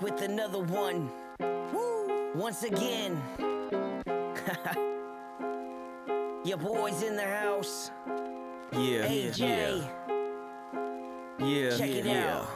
back with another one. Woo! Once again. Your boy's in the house. Yeah. AJ. Yeah. Check it out.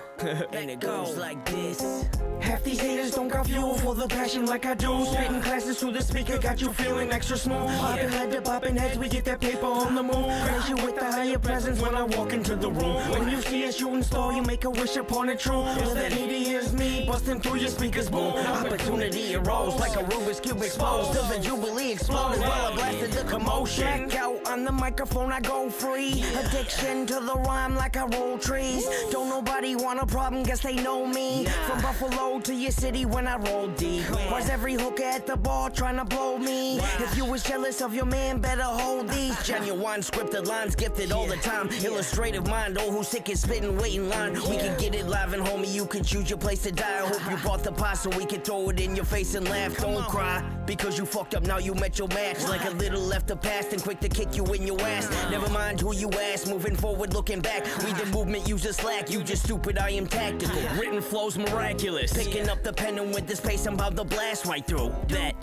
And it goes like this. Half these haters don't got fuel for the passion like I do. Spitting classes through the speaker, got you feeling extra smooth. Popping head to popping heads, we get that paper on the move. Raise you with the higher presence when I walk into the room. When you see a shooting star, you make a wish upon it true. All that needy is me, busting through your speakers, boom. Opportunity arose like a Rubik's Cube exposed. Till the Jubilee explodes while I blasted the commotion. Back out on the microphone, I go free. Addiction to the rhyme like I roll trees. Don't nobody want a problem, guess they know me. From Buffalo to your city when I roll deep. Why's every hooker at the bar trying to blow me? If you was jealous of your man, better hold these. Genuine scripted lines, gifted all the time. Illustrative mind, oh who's sick and spitting, wait in line. We can get it live and homie, you can choose your place to die. I hope you bought the pie so we can throw it in your face and laugh. Don't cry, because you fucked up, now you met your match. Like a little left of past and quick to kick you in your ass. Never mind who you ask, moving forward, looking back. We the movement, use a slack, you just stupid, I am tactical. Written flow's miraculous. Picking up the pen and with this pace I'm about to blast right through that.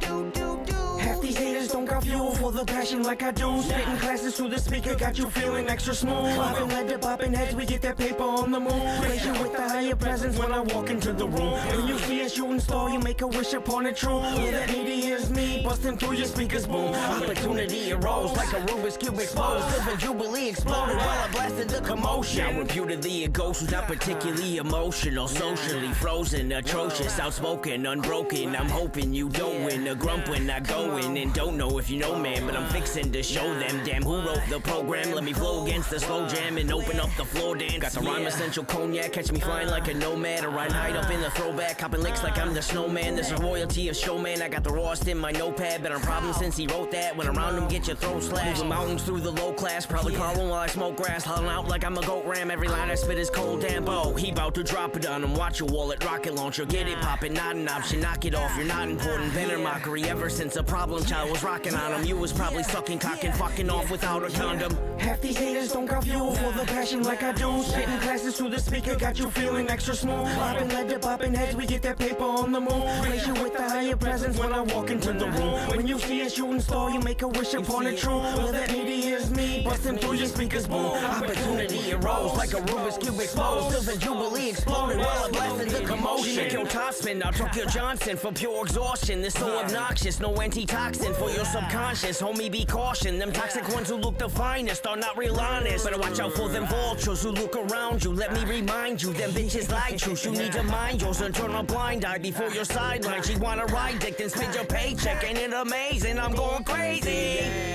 Half these haters don't got fuel for the passion like I do. Spitting classes through the speaker, got you feeling extra smooth. Popping head to popping heads, we get that paper on the move. Raise you with the higher presence when I walk into the room. When you see a shooting star, you make a wish upon it true. All that needy is me, busting through your speakers, boom. Opportunity arose like a Rubik's Cube exposed. Till the Jubilee exploded while I blasted the commotion. Now reputedly a ghost who's not particularly emotional. Socially frozen, atrocious, outspoken, unbroken. I'm hoping you don't win a grump when I go in and don't know if you know man, but I'm fixing to show them. Damn, who wrote the program? Let me flow against the slow jam and open up the floor dance. Got the rhyme essential cognac, catch me flying like a nomad. I ride hide up in the throwback, hopping licks like I'm the snowman. There's a royalty of showman, I got the rawest in my notepad. Been on problems since he wrote that. When around him, get your throat slashed. Moving mountains through the low class, probably carving while I smoke grass. Hollin' out like I'm a goat ram, every line I spit is cold damn. Oh, he bout to drop it on him, watch your wallet, rocket launcher. Get it poppin', not an option, knock it off, you're not important. Banner mockery ever since a problem child was rocking on him. You was probably sucking cock and fucking off without a condom. Half these haters don't got fuel for the passion like I do. Spitting classes through the speaker, got you feeling extra smooth. Popping head to popping heads, we get that paper on the move. Raise you with the higher presence when I walk into the room. When you see a shooting star, you make a wish upon it true. All that needy is me, busting through your speakers, boom. Opportunity arose like a Rubik's Cube exposed. Till the Jubilee exploded while I blasted the commotion. Shake your top spin, I'll talk your Johnson for pure exhaustion. This so obnoxious, no antitoxin for your subconscious. Homie, be caution. Them toxic ones who look the finest are not real honest. Better watch out for them vultures who look around you. Let me remind you, them bitches lie truce. You need to mind yours and turn a blind eye before your sideline. She wanna ride dick, then spend your paycheck. Ain't it amazing? I'm going crazy.